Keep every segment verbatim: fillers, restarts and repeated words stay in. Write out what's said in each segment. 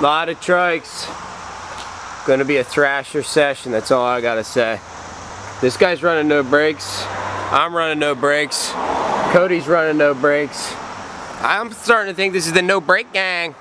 Lot of trikes. Gonna be a thrasher session, that's all I gotta say. This guy's running no brakes. I'm running no brakes. Cody's running no brakes. I'm starting to think this is the no brake gang.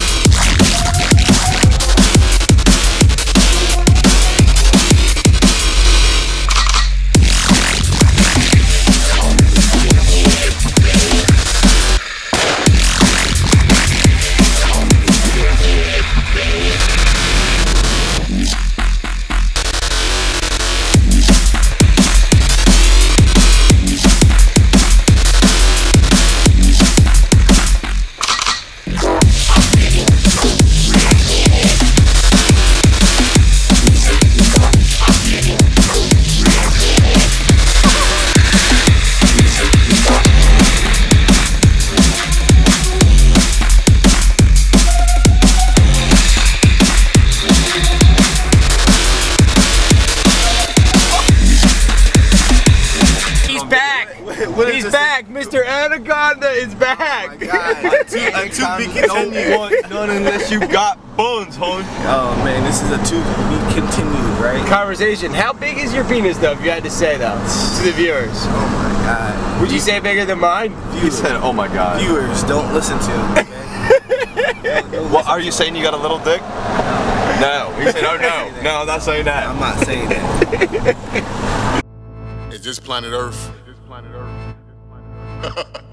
He's back, this? Mister Anaconda is back. Oh my God. I'm too big continued. Don't want none unless you got bones, hon. Oh man, this is a to be continued, right? Conversation. How big is your penis, though? If you had to say though to the viewers. Oh my God. Would you say bigger than mine? Viewers. You said, oh my God. Viewers, don't listen to him. Okay? What well, are you saying? You got a little dick? No. No. He said, oh no, no, I'm not saying that. I'm not saying that. Is this planet Earth? Planet Earth.